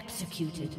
Executed.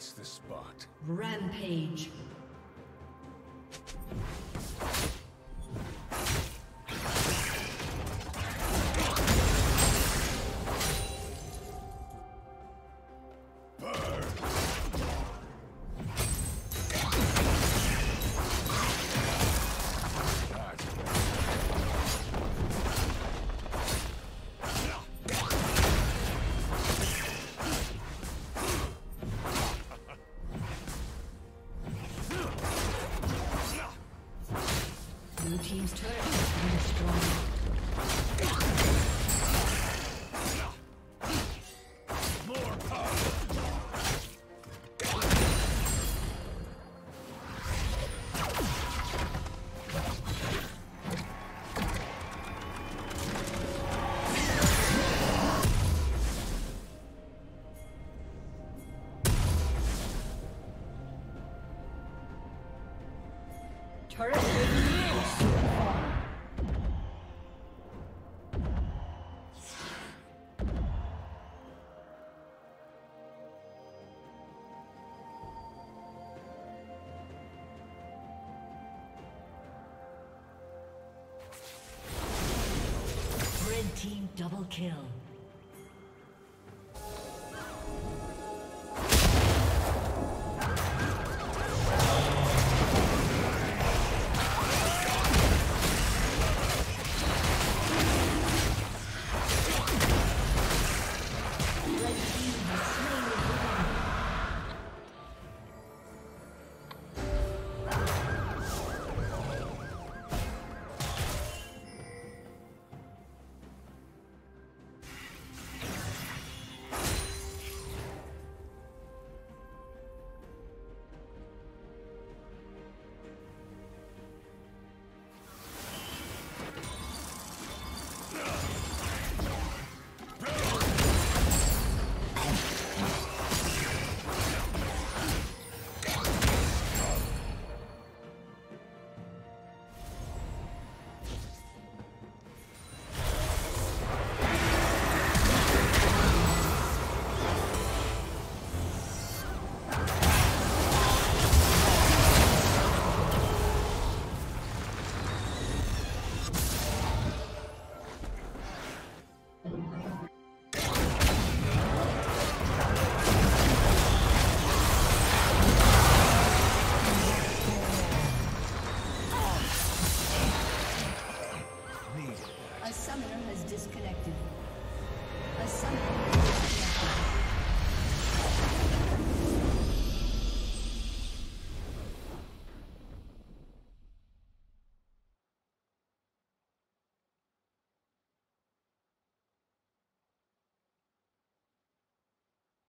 hits the spot. Rampage. Double kill.